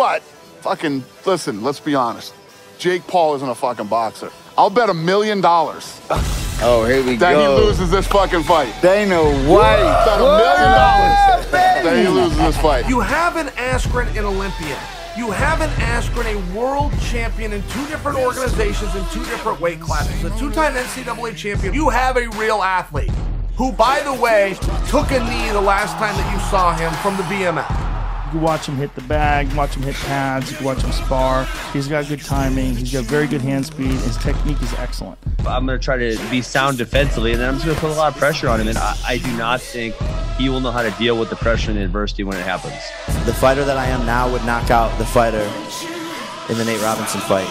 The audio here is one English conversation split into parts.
But fucking, listen, let's be honest. Jake Paul isn't a fucking boxer. I'll bet $1 million. Oh, here we go. Then he loses this fucking fight. Dana White. Bet $1 million. Then he loses this fight. You have an Askren in Olympia. You have an Askren, a world champion in two different organizations in two different weight classes. A two-time NCAA champion. You have a real athlete who, by the way, took a knee the last time that you saw him from the BMF. You can watch him hit the bag, watch him hit pads, you can watch him spar. He's got good timing, he's got very good hand speed, his technique is excellent. I'm going to try to be sound defensively, and then I'm just going to put a lot of pressure on him, and I do not think he will know how to deal with the pressure and the adversity when it happens. The fighter that I am now would knock out the fighter in the Nate Robinson fight.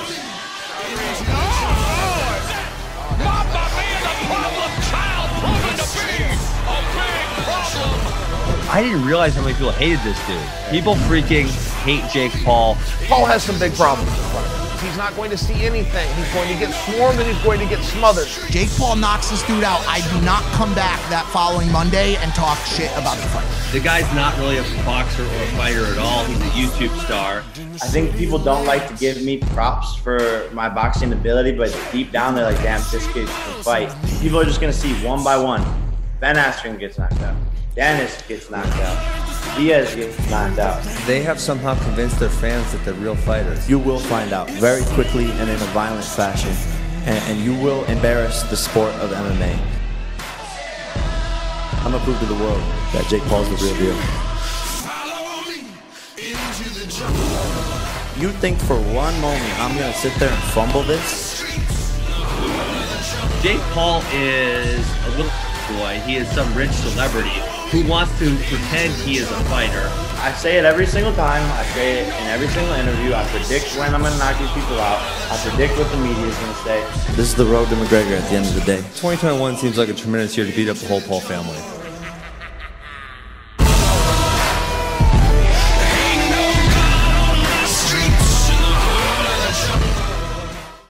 I didn't realize how many people hated this dude. People freaking hate Jake Paul. Paul has some big problems in front of him. He's not going to see anything. He's going to get swarmed and he's going to get smothered. Jake Paul knocks this dude out. I do not come back that following Monday and talk shit about the fight. The guy's not really a boxer or a fighter at all. He's a YouTube star. I think people don't like to give me props for my boxing ability, but deep down they're like, damn, this kid can fight. People are just going to see one by one. Ben Askren gets knocked out. Dennis gets knocked out. Diaz gets knocked out. They have somehow convinced their fans that they're real fighters. You will find out very quickly and in a violent fashion, and you will embarrass the sport of MMA. I'm gonna prove to the world that Jake Paul's the real deal. You think for one moment I'm gonna sit there and fumble this? Jake Paul is a little boy. He is some rich celebrity who wants to pretend he is a fighter. I say it every single time. I say it in every single interview. I predict when I'm going to knock these people out. I predict what the media is going to say. This is the road to McGregor at the end of the day. 2021 seems like a tremendous year to beat up the whole Paul family.